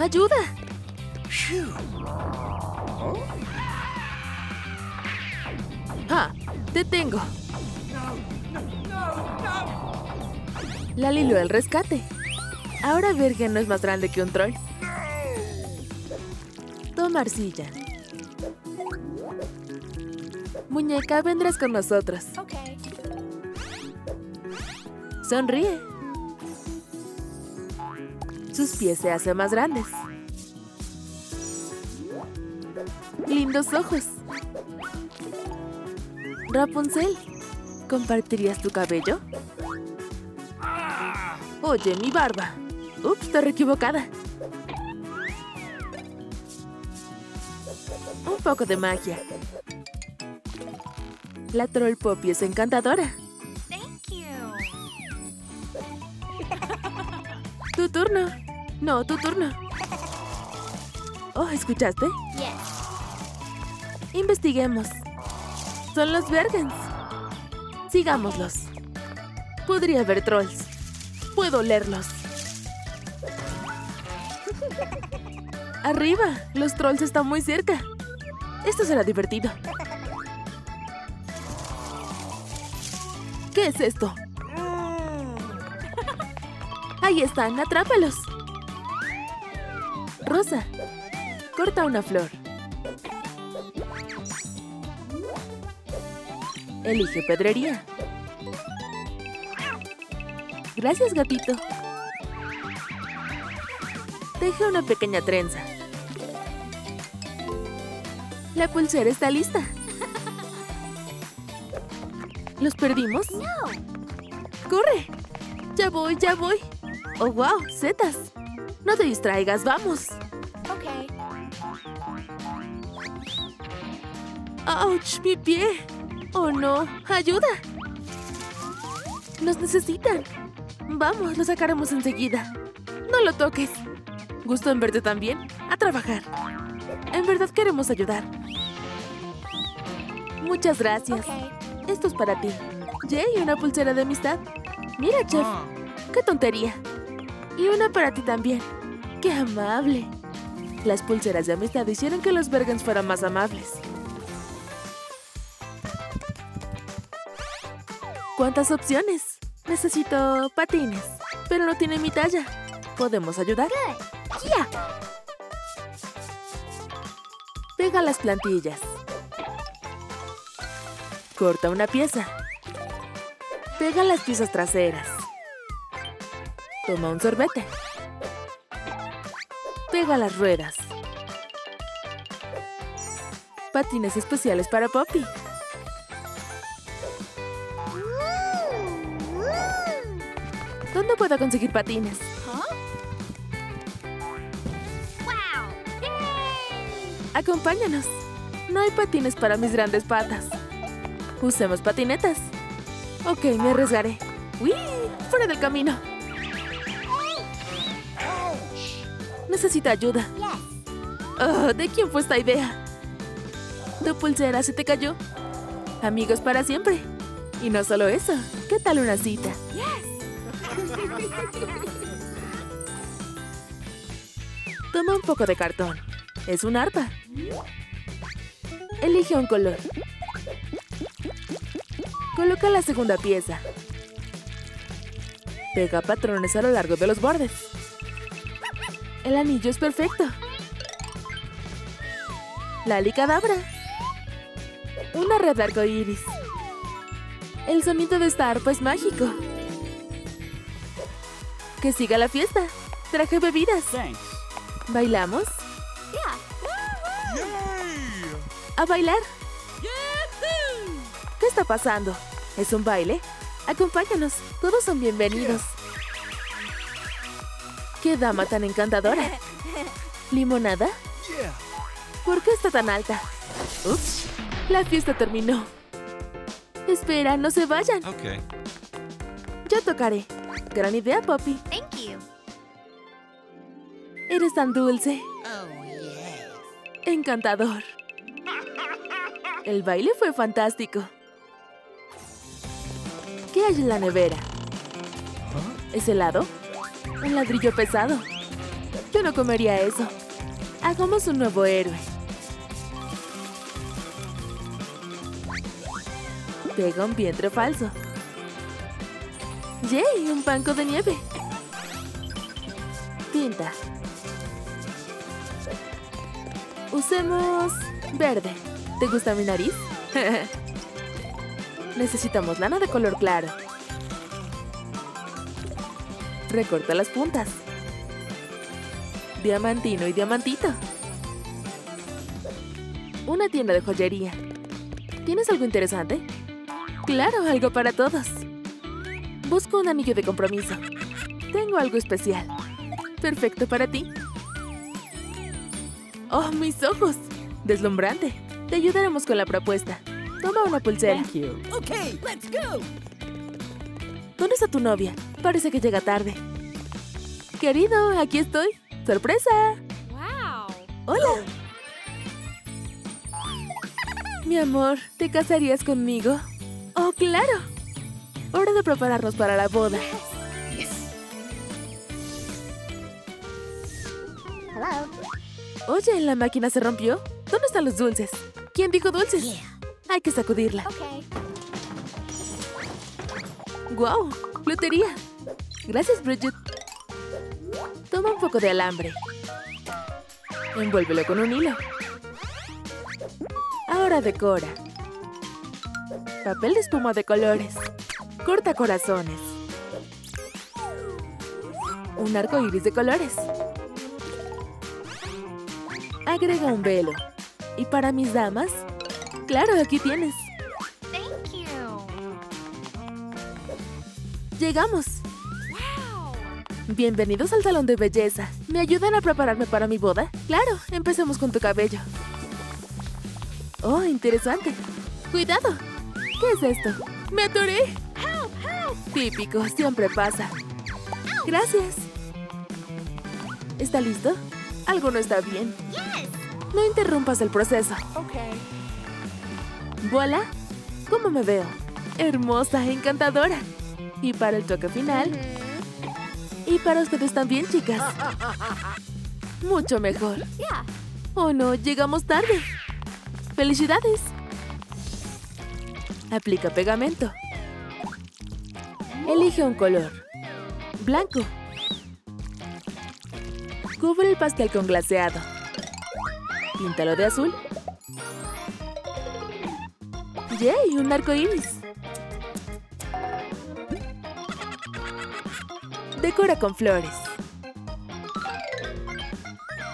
¡Ayuda! ¡Ah! ¡Te tengo! La Lilo al rescate. Ahora Virgen no es más grande que un troll. Toma arcilla. Muñeca, vendrás con nosotros. Okay. Sonríe. Sus pies se hacen más grandes. Lindos ojos. Rapunzel, ¿compartirías tu cabello? Oye, mi barba. Ups, estoy equivocada. Un poco de magia. La Troll Poppy es encantadora. Thank you. Tu turno. No, tu turno. Oh, ¿escuchaste? Yes. Investiguemos. Son los Bergens. Sigámoslos. Podría haber trolls. Puedo olerlos. Arriba, los trolls están muy cerca. Esto será divertido. ¿Qué es esto? Ahí están, atrápalos. Rosa, corta una flor. Elige pedrería. Gracias, gatito. Teje una pequeña trenza. La pulsera está lista. ¿Los perdimos? No. ¡Corre! ¡Ya voy, ya voy! ¡Oh, wow! ¡Setas! No te distraigas, vamos. Ok. ¡Auch! ¡Mi pie! ¡Oh, no! ¡Ayuda! ¡Nos necesitan! Vamos, lo sacaremos enseguida. No lo toques. Gusto en verte también. A trabajar. En verdad queremos ayudar. Muchas gracias. Okay. Esto es para ti. Yay, una pulsera de amistad. Mira, chef. ¡Qué tontería! Y una para ti también. ¡Qué amable! Las pulseras de amistad hicieron que los Bergens fueran más amables. ¿Cuántas opciones? Necesito patines, pero no tiene mi talla. ¿Podemos ayudar? ¡Ya! Yeah. Pega las plantillas. Corta una pieza. Pega las piezas traseras. Toma un sorbete. Pega las ruedas. Patines especiales para Poppy. ¿Dónde puedo conseguir patines? Acompáñanos. No hay patines para mis grandes patas. Usemos patinetas. Ok, me arriesgaré. ¡Uy! ¡Fuera del camino! Necesito ayuda. Oh, ¿de quién fue esta idea? Tu pulsera se te cayó. Amigos para siempre. Y no solo eso. ¿Qué tal una cita? Toma un poco de cartón. Es un arpa. Elige un color. Coloca la segunda pieza. Pega patrones a lo largo de los bordes. El anillo es perfecto. Lali-cadabra. Una red arcoíris. El sonido de esta arpa es mágico. ¡Que siga la fiesta! Traje bebidas. Thanks. ¿Bailamos? Yeah. Yeah. ¡A bailar! Yeah. ¿Qué está pasando? ¿Es un baile? Acompáñanos. Todos son bienvenidos. Yeah. ¡Qué dama tan encantadora! ¿Limonada? Yeah. ¿Por qué está tan alta? Ups. La fiesta terminó. Espera, no se vayan. Okay. Yo tocaré. Gran idea, Poppy. Thank you. Eres tan dulce. Oh, yes. Encantador. El baile fue fantástico. ¿Qué hay en la nevera? ¿Es helado? Un ladrillo pesado. Yo no comería eso. Hagamos un nuevo héroe. Pega un vientre falso. ¡Yay! Un banco de nieve. Pinta. Usemos verde. ¿Te gusta mi nariz? Necesitamos lana de color claro. Recorta las puntas. Diamantino y diamantito. Una tienda de joyería. ¿Tienes algo interesante? ¡Claro! Algo para todos. Busco un anillo de compromiso. Tengo algo especial. Perfecto para ti. ¡Oh, mis ojos! ¡Deslumbrante! Te ayudaremos con la propuesta. Toma una pulsera. Thank you. Okay, let's go. ¿Dónde está tu novia? Parece que llega tarde. Querido, aquí estoy. ¡Sorpresa! Wow. ¡Hola! Mi amor, ¿te casarías conmigo? ¡Oh, claro! Hora de prepararnos para la boda. Yes. Hello. Oye, ¿la máquina se rompió? ¿Dónde están los dulces? ¿Quién dijo dulces? Yeah. Hay que sacudirla. Okay. ¡Guau! ¡Lotería! Gracias, Bridget. Toma un poco de alambre. Envuélvelo con un hilo. Ahora decora. Papel de espuma de colores. Corta corazones. Un arco iris de colores. Agrega un velo. ¿Y para mis damas? ¡Claro, aquí tienes! Thank you. ¡Llegamos! Bienvenidos al salón de belleza. ¿Me ayudan a prepararme para mi boda? Claro, empecemos con tu cabello. Oh, interesante. ¡Cuidado! ¿Qué es esto? ¡Me atoré! Help, help. Típico, siempre pasa. Gracias. ¿Está listo? Algo no está bien. Yes. No interrumpas el proceso. Ok. ¡Voilà! ¿Cómo me veo? Hermosa, encantadora. Y para el toque final... Y para ustedes también, chicas. Mucho mejor. Oh, no, llegamos tarde. ¡Felicidades! Aplica pegamento. Elige un color. Blanco. Cubre el pastel con glaseado. Píntalo de azul. ¡Yay! Un arco iris. Decora con flores.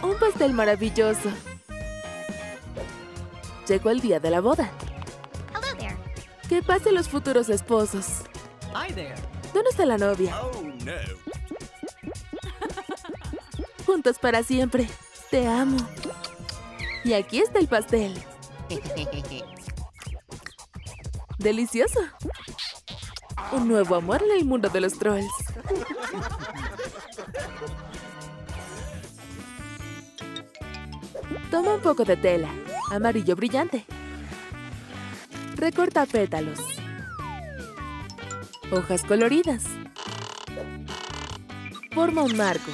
Un pastel maravilloso. Llegó el día de la boda. Hello there. Que pasen los futuros esposos. Hi there. ¿Dónde está la novia? Oh, no. Juntos para siempre. Te amo. Y aquí está el pastel. Delicioso. Un nuevo amor en el mundo de los trolls. Toma un poco de tela, amarillo brillante. Recorta pétalos. Hojas coloridas. Forma un marco.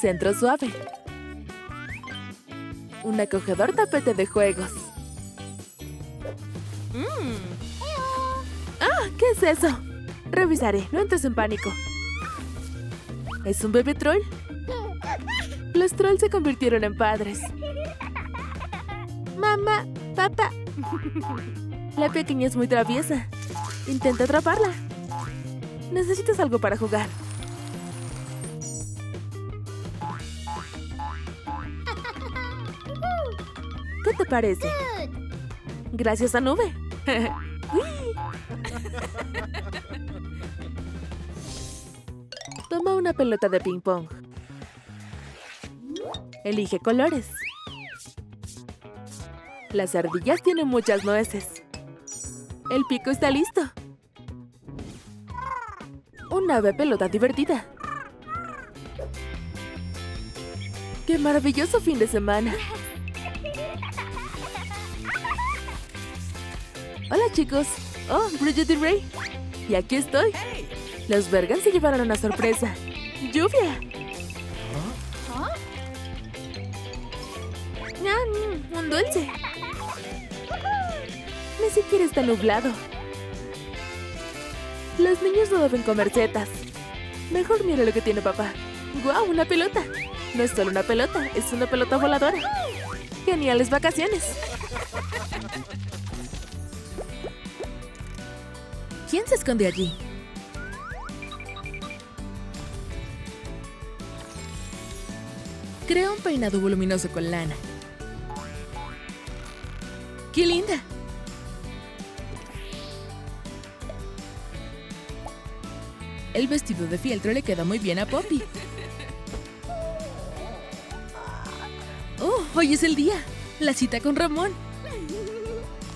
Centro suave. Un acogedor tapete de juegos. ¡Ah! ¿Qué es eso? Revisaré, no entres en pánico. ¿Es un bebé troll? Los trolls se convirtieron en padres. ¡Mamá! ¡Papá! La pequeña es muy traviesa. Intenta atraparla. Necesitas algo para jugar. ¿Qué te parece? Gracias a Nube. Toma una pelota de ping-pong. Elige colores. Las ardillas tienen muchas nueces. El pico está listo. Una ave pelota divertida. ¡Qué maravilloso fin de semana! Hola, chicos. Oh, Bridget y Ray. Y aquí estoy. Los Bergen se llevaron una sorpresa. ¡Lluvia! ¿Ah? ¡Ah! ¡Un dulce! Ni siquiera está nublado. Los niños no deben comer setas. Mejor mira lo que tiene papá. ¡Guau! ¡Una pelota! No es solo una pelota, es una pelota voladora. ¡Geniales vacaciones! ¿Quién se esconde allí? Crea un peinado voluminoso con lana. ¡Qué linda! El vestido de fieltro le queda muy bien a Poppy. ¡Oh! Hoy es el día. La cita con Ramón.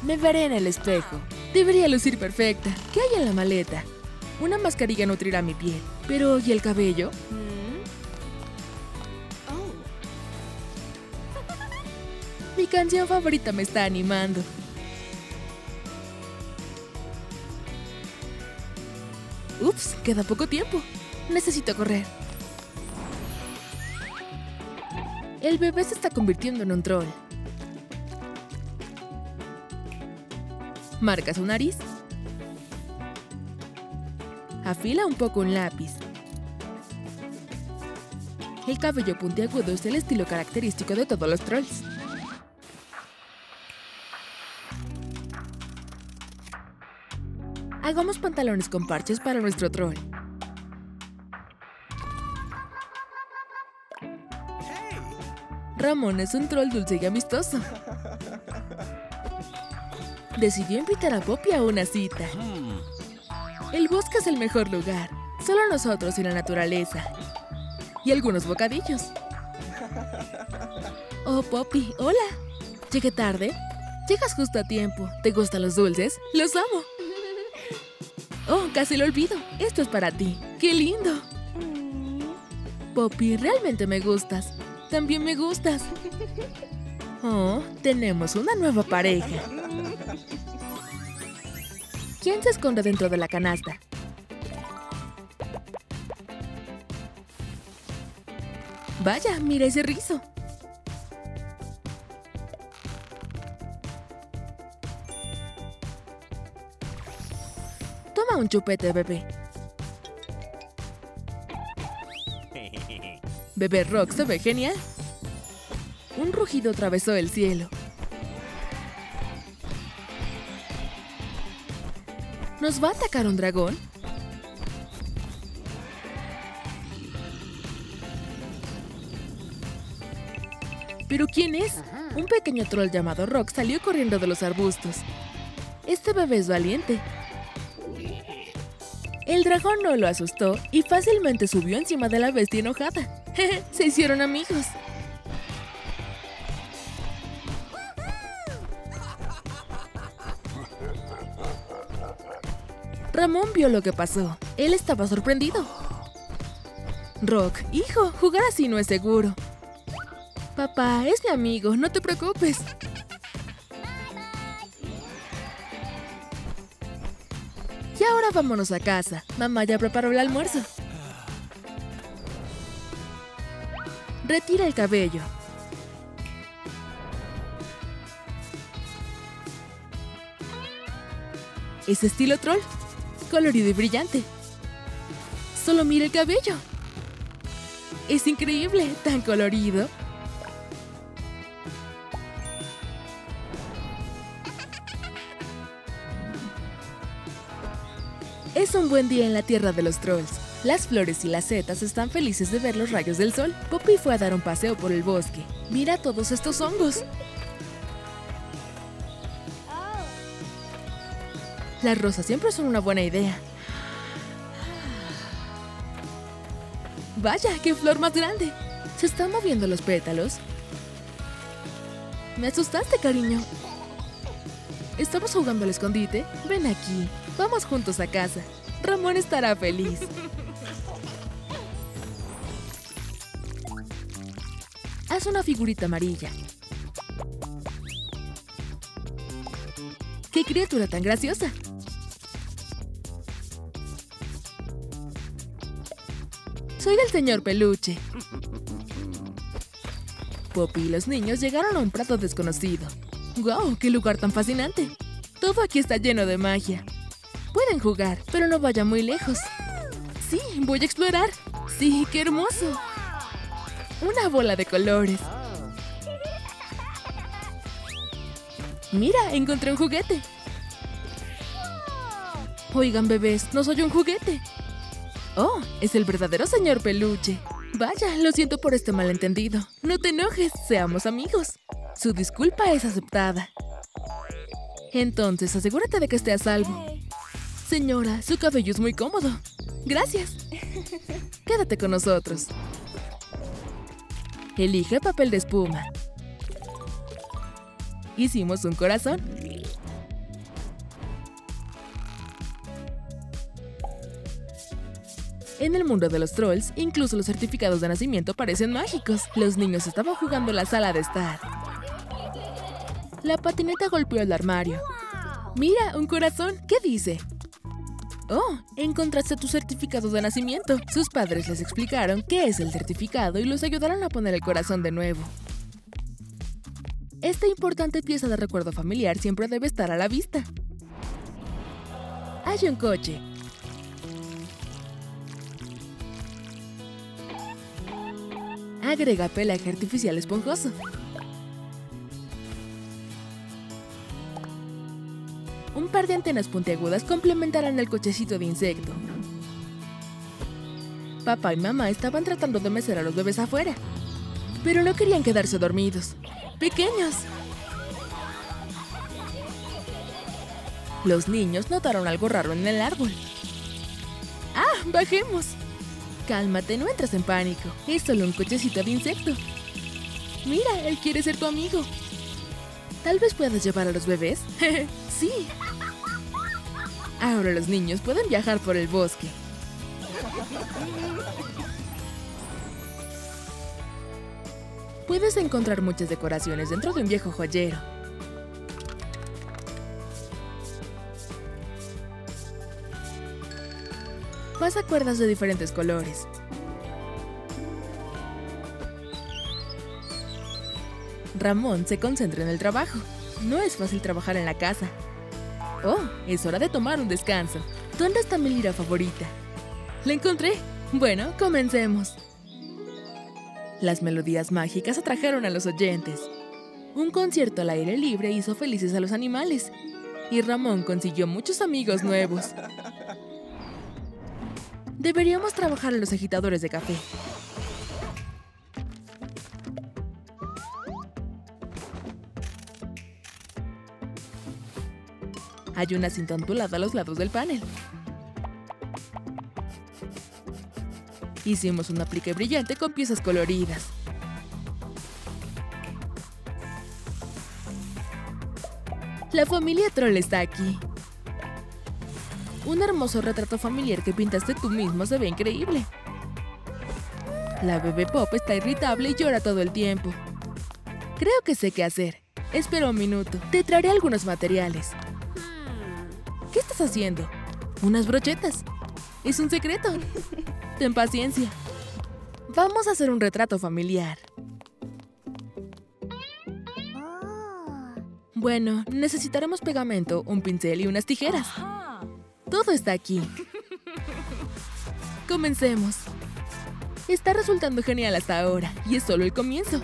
Me veré en el espejo. Debería lucir perfecta. ¿Qué hay en la maleta? Una mascarilla nutrirá mi piel. Pero, ¿y el cabello? Mi canción favorita me está animando. Ups, queda poco tiempo. Necesito correr. El bebé se está convirtiendo en un troll. Marca su nariz. Afila un poco un lápiz. El cabello puntiagudo es el estilo característico de todos los trolls. Hagamos pantalones con parches para nuestro troll. Ramón es un troll dulce y amistoso. Decidió invitar a Poppy a una cita. El bosque es el mejor lugar. Solo nosotros y la naturaleza. Y algunos bocadillos. Oh, Poppy, hola. ¿Llegué tarde? Llegas justo a tiempo. ¿Te gustan los dulces? ¡Los amo! Oh, casi lo olvido. Esto es para ti. ¡Qué lindo! Poppy, realmente me gustas. También me gustas. Oh, tenemos una nueva pareja. ¿Quién se esconde dentro de la canasta? Vaya, mira ese rizo. Toma un chupete, bebé. Bebé Rock se ve genial. Un rugido atravesó el cielo. ¿Nos va a atacar un dragón? ¿Pero quién es? Un pequeño troll llamado Rock salió corriendo de los arbustos. Este bebé es valiente. El dragón no lo asustó y fácilmente subió encima de la bestia enojada. Se hicieron amigos. Ramón vio lo que pasó. Él estaba sorprendido. Rock, hijo, jugar así no es seguro. Papá, es mi amigo, no te preocupes. Y ahora vámonos a casa. Mamá ya preparó el almuerzo. Retira el cabello. Es estilo troll. Colorido y brillante. Solo mira el cabello. Es increíble, tan colorido. Es un buen día en la tierra de los trolls. Las flores y las setas están felices de ver los rayos del sol. Poppy fue a dar un paseo por el bosque. Mira todos estos hongos. Las rosas siempre son una buena idea. ¡Vaya, qué flor más grande! ¿Se están moviendo los pétalos? Me asustaste, cariño. ¿Estamos jugando al escondite? Ven aquí. Vamos juntos a casa. Ramón estará feliz. Haz una figurita amarilla. ¡Qué criatura tan graciosa! Soy del señor Peluche. Poppy y los niños llegaron a un plato desconocido. ¡Guau! ¡Qué lugar tan fascinante! Todo aquí está lleno de magia. Pueden jugar, pero no vayan muy lejos. ¡Sí! ¡Voy a explorar! ¡Sí! ¡Qué hermoso! ¡Una bola de colores! ¡Mira! ¡Encontré un juguete! Oigan, bebés, no soy un juguete. Oh, es el verdadero señor Peluche. Vaya, lo siento por este malentendido. No te enojes, seamos amigos. Su disculpa es aceptada. Entonces, asegúrate de que esté a salvo. Señora, su cabello es muy cómodo. Gracias. Quédate con nosotros. Elige papel de espuma. Hicimos un corazón. En el mundo de los trolls, incluso los certificados de nacimiento parecen mágicos. Los niños estaban jugando en la sala de estar. La patineta golpeó el armario. ¡Mira, un corazón! ¿Qué dice? ¡Oh! Encontraste tu certificado de nacimiento. Sus padres les explicaron qué es el certificado y los ayudaron a poner el corazón de nuevo. Esta importante pieza de recuerdo familiar siempre debe estar a la vista. Hay un coche. Agrega pelaje artificial esponjoso. Un par de antenas puntiagudas complementarán el cochecito de insecto. Papá y mamá estaban tratando de mecer a los bebés afuera, pero no querían quedarse dormidos. ¡Pequeños! Los niños notaron algo raro en el árbol. ¡Ah! ¡Bajemos! Cálmate, no entres en pánico. Es solo un cochecito de insecto. Mira, él quiere ser tu amigo. ¿Tal vez puedas llevar a los bebés? ¡Sí! Ahora los niños pueden viajar por el bosque. Puedes encontrar muchas decoraciones dentro de un viejo joyero. Pasa cuerdas de diferentes colores. Ramón se concentra en el trabajo. No es fácil trabajar en la casa. Oh, es hora de tomar un descanso. ¿Dónde está mi lira favorita? ¡La encontré! Bueno, comencemos. Las melodías mágicas atrajeron a los oyentes. Un concierto al aire libre hizo felices a los animales. Y Ramón consiguió muchos amigos nuevos. Deberíamos trabajar a los agitadores de café. Hay una cinta ondulada a los lados del panel. Hicimos un aplique brillante con piezas coloridas. La familia Troll está aquí. Un hermoso retrato familiar que pintaste tú mismo se ve increíble. La bebé Pop está irritable y llora todo el tiempo. Creo que sé qué hacer. Espera un minuto. Te traeré algunos materiales. ¿Qué estás haciendo? Unas brochetas. Es un secreto. Ten paciencia. Vamos a hacer un retrato familiar. Bueno, necesitaremos pegamento, un pincel y unas tijeras. Todo está aquí. Comencemos. Está resultando genial hasta ahora, y es solo el comienzo.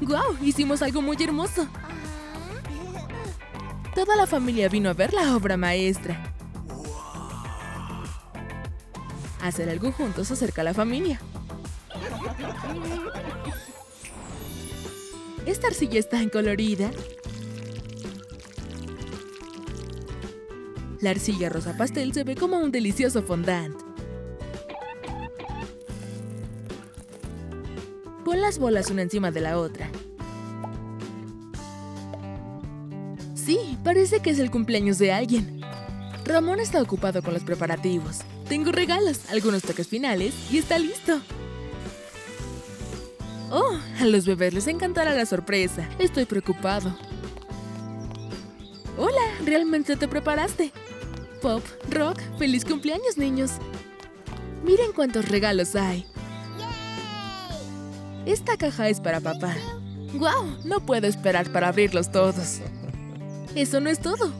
¡Guau! Hicimos algo muy hermoso. Toda la familia vino a ver la obra maestra. Hacer algo juntos acerca a la familia. Esta arcilla es tan colorida. La arcilla rosa pastel se ve como un delicioso fondant. Pon las bolas una encima de la otra. Sí, parece que es el cumpleaños de alguien. Ramón está ocupado con los preparativos. Tengo regalos, algunos toques finales y está listo. Oh, a los bebés les encantará la sorpresa. Estoy preocupado. Hola, ¿realmente te preparaste? pop, rock. ¡Feliz cumpleaños, niños! Miren cuántos regalos hay. Esta caja es para papá. ¡Guau! No puedo esperar para abrirlos todos. Eso no es todo.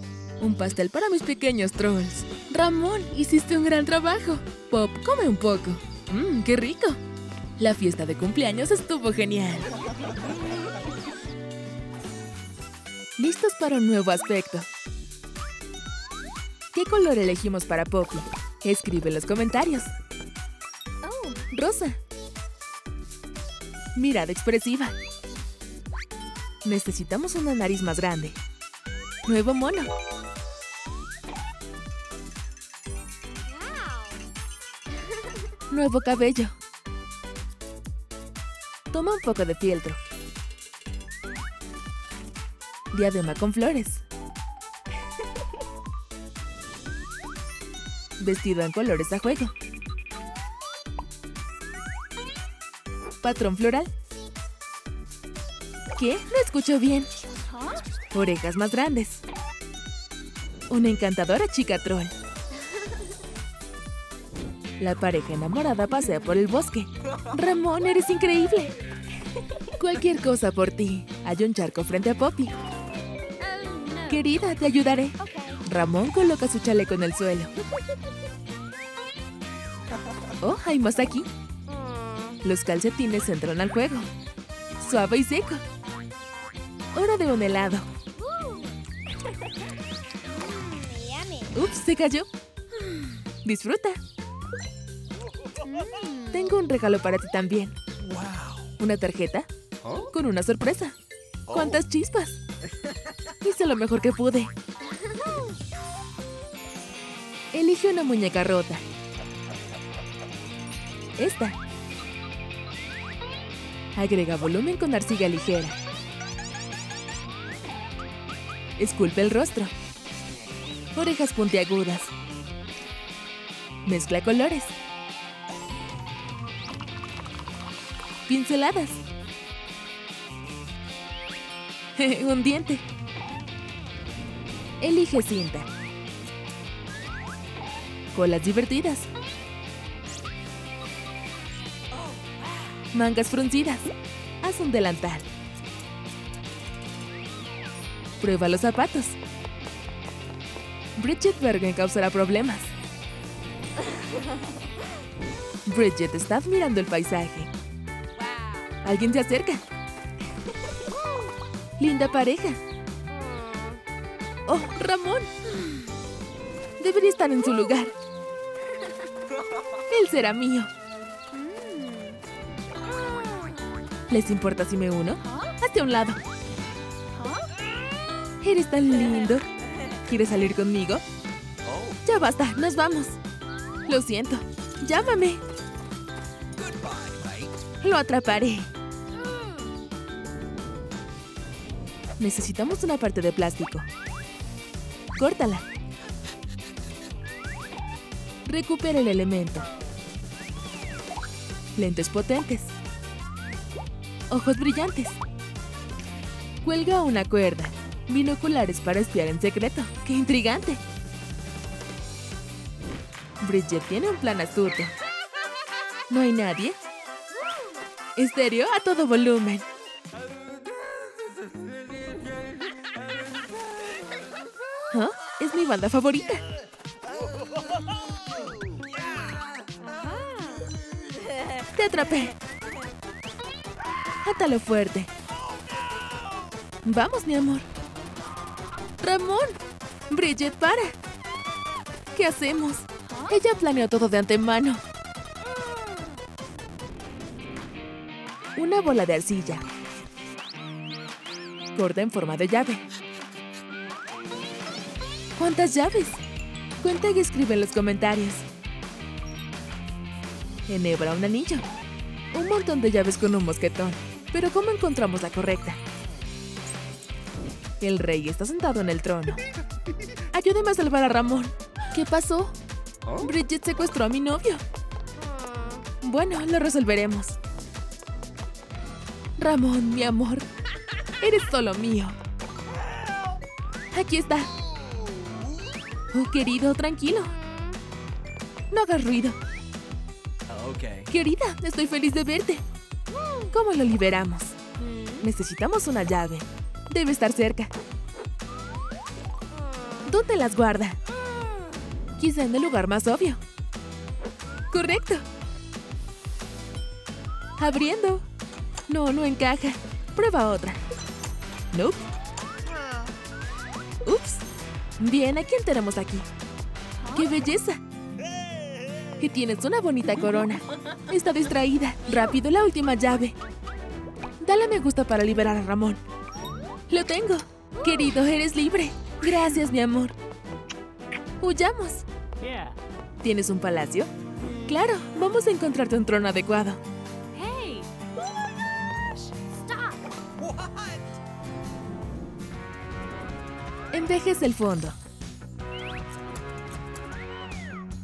Un pastel para mis pequeños trolls. Ramón, hiciste un gran trabajo. Pop, come un poco. ¡Mmm, qué rico! La fiesta de cumpleaños estuvo genial. ¿Listos para un nuevo aspecto? ¿Qué color elegimos para Poppy? Escribe en los comentarios. Oh, rosa. Mirada expresiva. Necesitamos una nariz más grande. Nuevo mono. Wow. Nuevo cabello. Toma un poco de fieltro. Diadema con flores. Vestido en colores a juego. Patrón floral. ¿Qué? No escucho bien. Orejas más grandes. Una encantadora chica troll. La pareja enamorada pasea por el bosque. Ramón, eres increíble. Cualquier cosa por ti. Hay un charco frente a Poppy. Querida, te ayudaré. Ramón coloca su chaleco en el suelo. Oh, hay más aquí. Los calcetines entran al juego. Suave y seco. Hora de un helado. Ups, se cayó. Disfruta. Tengo un regalo para ti también. Una tarjeta con una sorpresa. ¡Cuántas chispas! Hice lo mejor que pude. Elige una muñeca rota. Esta. Agrega volumen con arcilla ligera. Esculpe el rostro. Orejas puntiagudas. Mezcla colores. Pinceladas. Un diente. Elige cinta. Colas divertidas. Mangas fruncidas. Haz un delantal. Prueba los zapatos. Bridget Bergen causará problemas. Bridget está admirando el paisaje. Alguien se acerca. Linda pareja. Oh, Ramón. Debería estar en su lugar. Él será mío. ¿Les importa si me uno? Hazte a un lado. Eres tan lindo. ¿Quieres salir conmigo? Ya basta, nos vamos. Lo siento. Llámame. Lo atraparé. Necesitamos una parte de plástico. Córtala. Recupera el elemento. Lentes potentes. Ojos brillantes. Cuelga una cuerda. Binoculares para espiar en secreto. ¡Qué intrigante! Bridget tiene un plan astuto. ¿No hay nadie? Estéreo a todo volumen. ¿Ah? Es mi banda favorita. Te atrapé. Átalo fuerte. Vamos, mi amor. Ramón. Bridget, para. ¿Qué hacemos? Ella planeó todo de antemano. Una bola de arcilla. Corta en forma de llave. ¿Cuántas llaves? Cuenta y escribe en los comentarios. Enhebra un anillo. Un montón de llaves con un mosquetón. Pero ¿cómo encontramos la correcta? El rey está sentado en el trono. Ayúdeme a salvar a Ramón. ¿Qué pasó? Bridget secuestró a mi novio. Bueno, lo resolveremos. Ramón, mi amor. Eres solo mío. Aquí está. Oh, querido, tranquilo. No hagas ruido. Okay. Querida, estoy feliz de verte. ¿Cómo lo liberamos? Necesitamos una llave. Debe estar cerca. ¿Dónde las guarda? Quizá en el lugar más obvio. ¡Correcto! Abriendo. No, no encaja. Prueba otra. Nope. Ups. Bien, ¿a quién tenemos aquí? ¡Qué belleza! Que tienes una bonita corona. Está distraída. Rápido, la última llave. Dale me gusta para liberar a Ramón. ¡Lo tengo! Querido, eres libre. Gracias, mi amor. ¡Huyamos! ¿Tienes un palacio? Claro, vamos a encontrarte un trono adecuado. Hey. Oh my gosh. Stop. What? Envejece el fondo.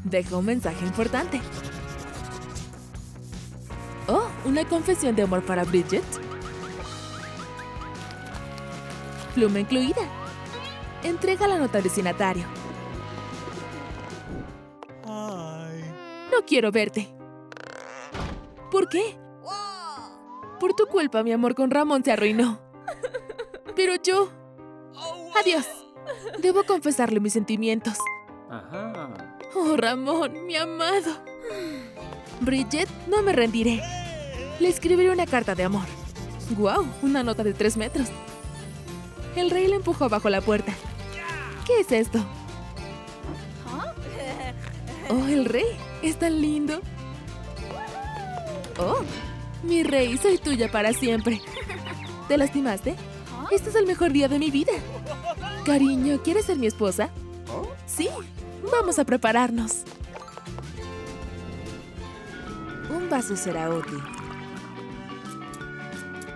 Deja un mensaje importante. Oh, una confesión de amor para Bridget. Pluma incluida. Entrega la nota al destinatario. Ay. No quiero verte. ¿Por qué? Por tu culpa, mi amor con Ramón se arruinó. Pero yo... Adiós. Debo confesarle mis sentimientos. Ajá. ¡Oh, Ramón, mi amado! Bridget, no me rendiré. Le escribiré una carta de amor. ¡Guau! Una nota de 3 metros. El rey la empujó bajo la puerta. ¿Qué es esto? ¡Oh, el rey! ¡Es tan lindo! ¡Oh! Mi rey, soy tuya para siempre. ¿Te lastimaste? Este es el mejor día de mi vida. Cariño, ¿quieres ser mi esposa? ¡Sí! Vamos a prepararnos. Un vaso será útil.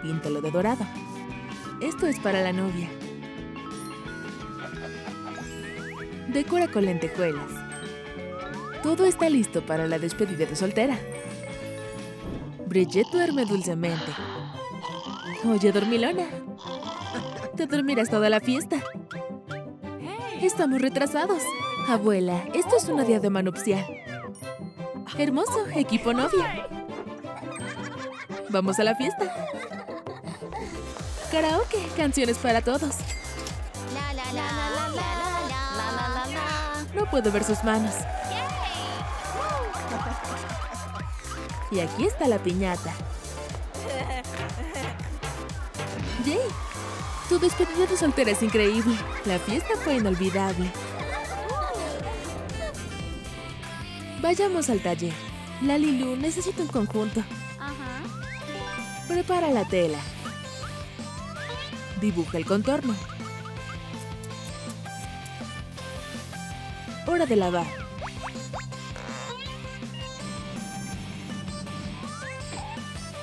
Píntalo de dorado. Esto es para la novia. Decora con lentejuelas. Todo está listo para la despedida de soltera. Bridget duerme dulcemente. Oye, dormilona. Te dormirás toda la fiesta. Estamos retrasados. Abuela, esto es una diadema nupcial. Hermoso, equipo novia. Vamos a la fiesta. Karaoke, canciones para todos. No puedo ver sus manos. Y aquí está la piñata. ¡Yay! Tu despedida de soltera es increíble. La fiesta fue inolvidable. Vayamos al taller. Lalilu, necesito un conjunto. Ajá. Prepara la tela. Dibuja el contorno. Hora de lavar.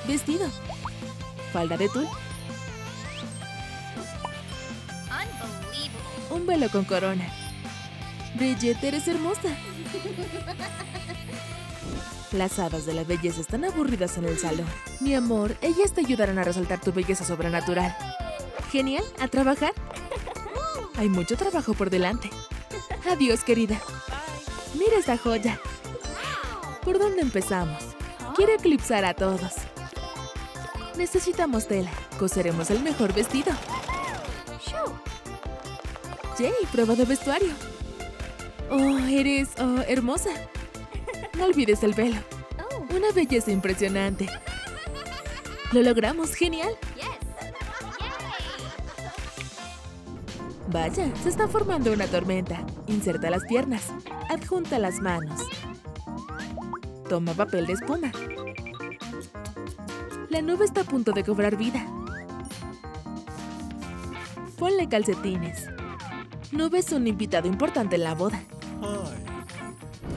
Vestido. Falda de tul. Un velo con corona. Bridget, eres hermosa. Las hadas de la belleza están aburridas en el salón. Mi amor, ellas te ayudarán a resaltar tu belleza sobrenatural. Genial, a trabajar. Hay mucho trabajo por delante. Adiós, querida. Mira esta joya. ¿Por dónde empezamos? Quiero eclipsar a todos. Necesitamos tela. Coseremos el mejor vestido. Yay, prueba de vestuario. Oh, eres hermosa. No olvides el velo. Una belleza impresionante. Lo logramos, genial. Vaya, se está formando una tormenta. Inserta las piernas. Adjunta las manos. Toma papel de espuma. La nube está a punto de cobrar vida. Ponle calcetines. No ves un invitado importante en la boda.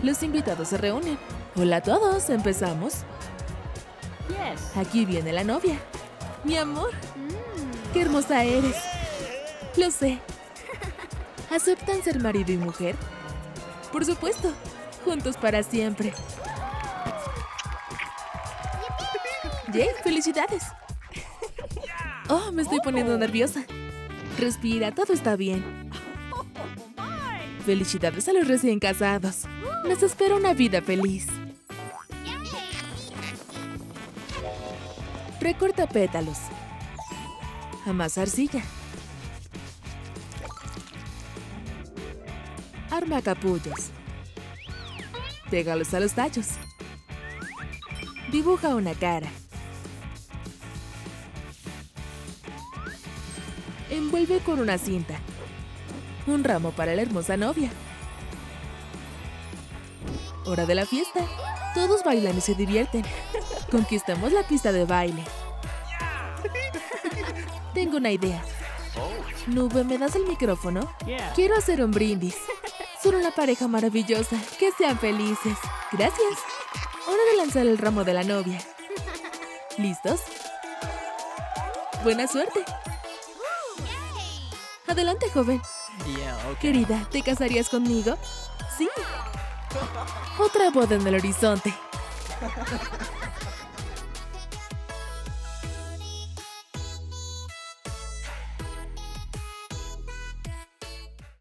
Los invitados se reúnen. Hola a todos, ¿empezamos? Aquí viene la novia. Mi amor, qué hermosa eres. Lo sé. ¿Aceptan ser marido y mujer? Por supuesto, juntos para siempre. ¡Yay! ¡Felicidades! Oh, me estoy poniendo nerviosa. Respira, todo está bien. felicidades a los recién casados. Nos espera una vida feliz. Recorta pétalos. Amasa arcilla. Arma capullos. Pégalos a los tallos. Dibuja una cara. Envuelve con una cinta. Un ramo para la hermosa novia. Hora de la fiesta. Todos bailan y se divierten. Conquistamos la pista de baile. Tengo una idea. Nube, ¿me das el micrófono? Quiero hacer un brindis. Son una pareja maravillosa. Que sean felices. Gracias. Hora de lanzar el ramo de la novia. ¿Listos? Buena suerte. Adelante, joven. Querida, ¿te casarías conmigo? Sí. Otra boda en el horizonte.